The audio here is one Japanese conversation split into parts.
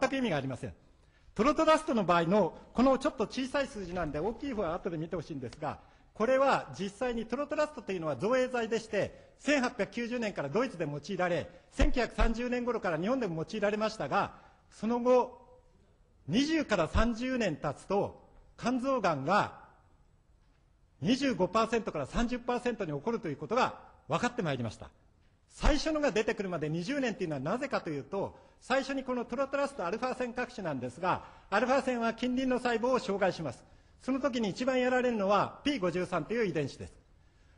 全く意味がありません。トロトラストの場合のこのちょっと小さい数字なんで大きい方は後で見てほしいんですが、これは実際にトロトラストというのは造影剤でして、1890年からドイツで用いられ、1930年頃から日本でも用いられましたが、その後20から30年経つと肝臓がんが 25% から 30% に起こるということが分かってまいりました。最初のが出てくるまで20年というのはなぜかというと、最初にこのトロトラストアルファ線核種なんですが、アルファ線は近隣の細胞を障害します。その時に一番やられるのは P53 という遺伝子です。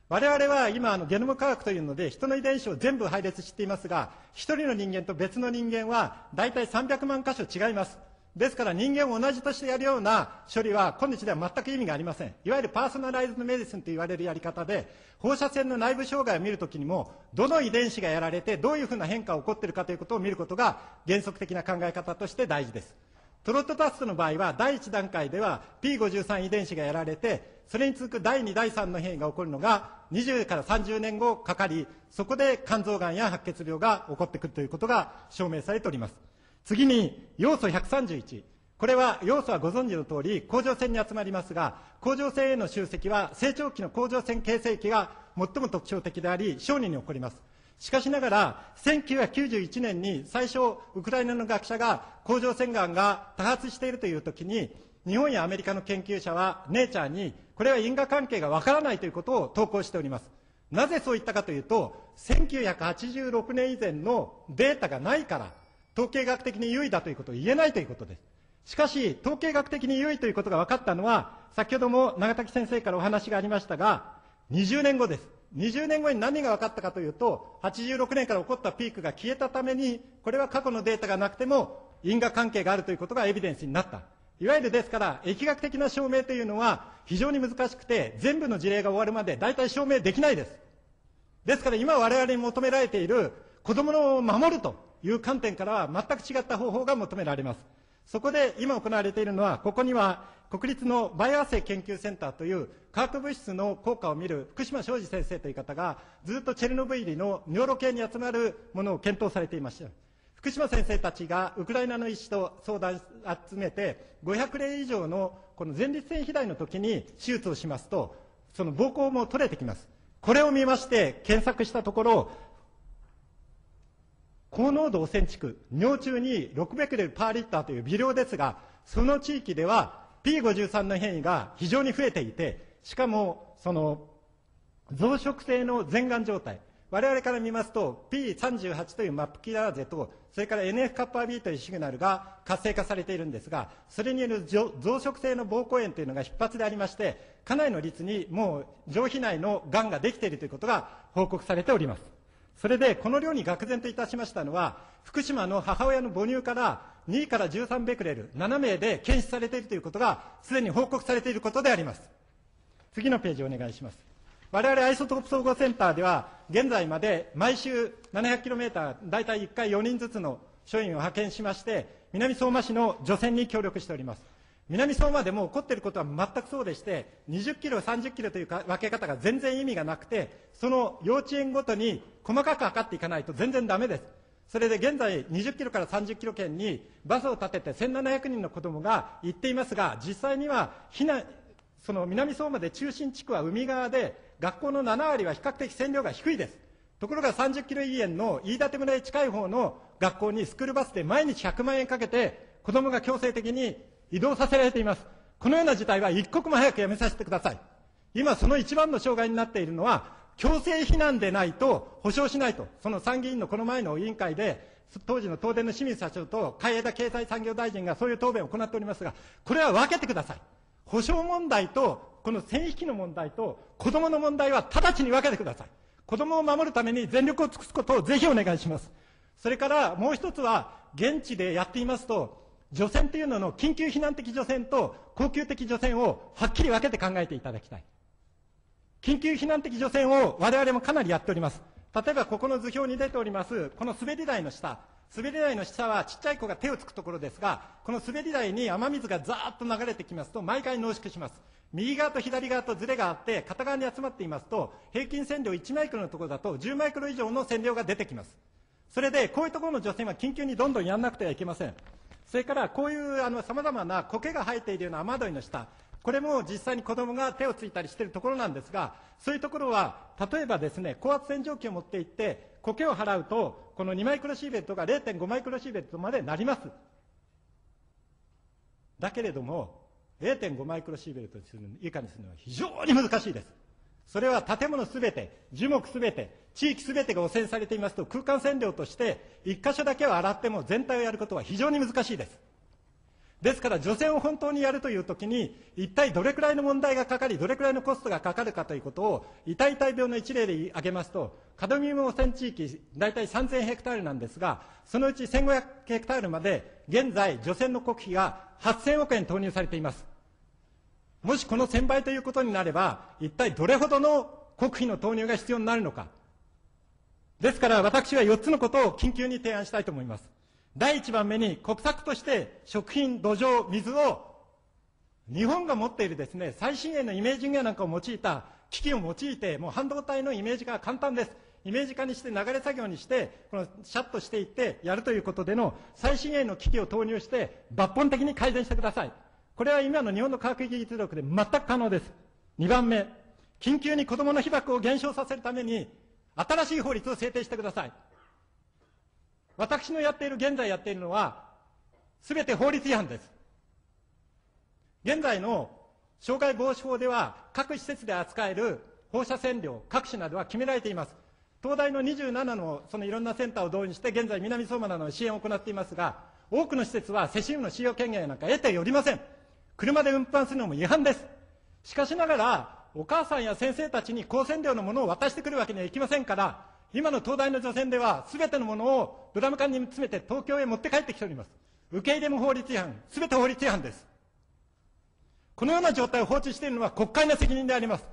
我々は今ゲノム科学というので人の遺伝子を全部配列していますが、一人の人間と別の人間はだいたい300万箇所違います。ですから人間を同じとしてやるような処理は今日では全く意味がありません。いわゆるパーソナライズドメディスンと言われるやり方で、放射線の内部障害を見るときにも、どの遺伝子がやられてどういうふうな変化が起こっているかということを見ることが原則的な考え方として大事です。トロトラストの場合は第1段階では P53 遺伝子がやられて、それに続く第2、第3の変異が起こるのが20から30年後かかり、そこで肝臓がんや白血病が起こってくるということが証明されております。次に要素131。これは要素はご存知の通り甲状腺に集まりますが、甲状腺への集積は成長期の甲状腺形成期が最も特徴的であり、小児に起こります。しかしながら1991年に最初ウクライナの学者が甲状腺がんが多発しているという時に、日本やアメリカの研究者はネイチャーにこれは因果関係がわからないということを投稿しております。なぜそういったかというと、1986年以前のデータがないから統計学的に優位だということを言えないということです。しかし統計学的に優位ということが分かったのは、先ほども永滝先生からお話がありましたが、20年後です。20年後に何が分かったかというと、86年から起こったピークが消えたために、これは過去のデータがなくても因果関係があるということがエビデンスになった。いわゆるですから、疫学的な証明というのは非常に難しくて、全部の事例が終わるまで大体証明できないです。ですから今我々に求められている子供の守るという観点からは全く違った方法が求められます。そこで今行われているのは、ここには国立のバイオアセイ研究センターという化学物質の効果を見る福島昭二先生という方が、ずっとチェルノブイリの尿路系に集まるものを検討されていました。福島先生たちがウクライナの医師と相談集めて、500例以上のこの前立腺肥大の時に手術をしますと、その膀胱も取れてきます。これを見まして検索したところ、高濃度汚染地区、尿中に6ベクレルパーリッターという微量ですが、その地域では P53 の変異が非常に増えていて、しかもその増殖性の前がん状態、我々から見ますと P38 というマップキラーゼと、それから NF-κB というシグナルが活性化されているんですが、それによる増殖性の膀胱炎というのが必発でありまして、かなりの率にもう上皮内のがんができているということが報告されております。それでこの量に愕然といたしましたのは、福島の母親の母乳から2から13ベクレル7名で検出されているということがすでに報告されていることであります。次のページお願いします。我々アイソトープ総合センターでは現在まで毎週 700km 大体1回4人ずつの署員を派遣しまして、南相馬市の除染に協力しております。南相馬でも起こっていることは全くそうでして、20キロ30キロという分け方が全然意味がなくて、その幼稚園ごとに細かく測っていかないと全然ダメです。それで現在20キロから30キロ圏にバスを立てて1700人の子どもが行っていますが、実際にはその南相馬で中心地区は海側で、学校の7割は比較的線量が低いです。ところが30キロ以内の飯舘村へ近い方の学校にスクールバスで毎日100万円かけて子どもが強制的に移動させられています。このような事態は一刻も早くやめさせてください。今その一番の障害になっているのは、強制避難でないと保障しないと、その参議院のこの前の委員会で、当時の東電の清水社長と海江田経済産業大臣がそういう答弁を行っておりますが、これは分けてください。保障問題と、この線引きの問題と、子供の問題は直ちに分けてください。子供を守るために全力を尽くすことをぜひお願いします。それからもう一つは、現地でやっていますと、除染というのの緊急避難的除染と恒久的除染をはっきり分けて考えていただきたい。緊急避難的除染を我々もかなりやっております。例えばここの図表に出ております、この滑り台の下。滑り台の下はちっちゃい子が手をつくところですが、この滑り台に雨水がザーッと流れてきますと、毎回濃縮します。右側と左側とズレがあって、片側に集まっていますと、平均線量1マイクロのところだと10マイクロ以上の線量が出てきます。それでこういうところの除染は緊急にどんどんやんなくてはいけません。それからこういうさまざまな苔が生えているような雨どいの下、これも実際に子どもが手をついたりしているところなんですが、そういうところは例えばですね、高圧洗浄機を持っていって苔を払うと、この2マイクロシーベルトが 0.5 マイクロシーベルトまでなります。だけれども 0.5 マイクロシーベルト以下にするのは非常に難しいです。それは建物すべて、樹木すべて、地域すべてが汚染されていますと、空間占領として1箇所だけは洗っても全体をやることは非常に難しいです。ですから除染を本当にやるというときに、一体どれくらいの問題がかかり、どれくらいのコストがかかるかということを痛々病の一例で挙げますと、カドミウム汚染地域大体3000ヘクタールなんですが、そのうち1500ヘクタールまで現在除染の国費が8000億円投入されています。もしこの1000倍ということになれば、一体どれほどの国費の投入が必要になるのか。ですから私は4つのことを緊急に提案したいと思います。第1番目に、国策として食品、土壌、水を日本が持っているですね、最新鋭のイメージングやなんかを用いた機器を用いて、もう半導体のイメージ化は簡単です。イメージ化にして流れ作業にして、このシャッとしていってやるということでの最新鋭の機器を投入して抜本的に改善してください。これは今の日本の科学技術力で全く可能です。2番目、緊急に子どもの被爆を減少させるために新しい法律を制定してください。私の現在やっているのは、すべて法律違反です。現在の障害防止法では、各施設で扱える放射線量、各種などは決められています。東大の27のそのいろんなセンターを導入して、現在、南相馬などの支援を行っていますが、多くの施設はセシウムの使用権限なんか得ておりません。車で運搬するのも違反です。しかしながら、お母さんや先生たちに高線量のものを渡してくるわけにはいきませんから、今の東大の除染では、すべてのものをドラム缶に詰めて東京へ持って帰ってきております。受け入れも法律違反、すべて法律違反です。このような状態を放置しているのは国会の責任であります。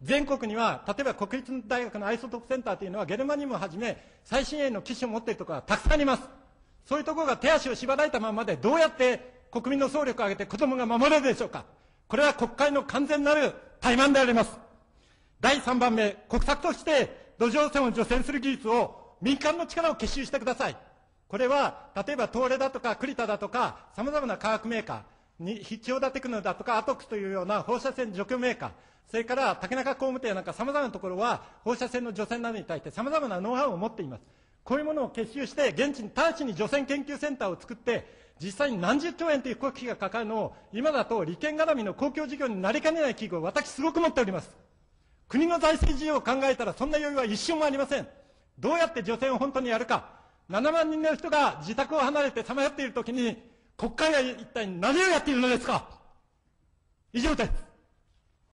全国には、例えば国立大学のアイソトープセンターというのは、ゲルマニウムをはじめ、最新鋭の機種を持っているところがたくさんあります。そういうところが手足を縛られたままで、どうやって国民の総力を挙げて子どもが守れるでしょうか。これは国会の完全なる怠慢であります。第3番目、国策として、土壌汚染を除染する技術を民間の力を結集してください。これは例えば東レだとかクリタだとかさまざまな化学メーカー、千代田テクノだとかアトックというような放射線除去メーカー、それから竹中工務店なんかさまざまなところは放射線の除染などに対してさまざまなノウハウを持っています。こういうものを結集して現地に直ちに除染研究センターを作って、実際に何十兆円という国費がかかるのを、今だと利権絡みの公共事業になりかねない企業を私すごく持っております。国の財政事情を考えたら、そんな余裕は一瞬もありません。どうやって除染を本当にやるか。7万人の人が自宅を離れてさまよっているときに、国会は一体何をやっているのですか。以上です。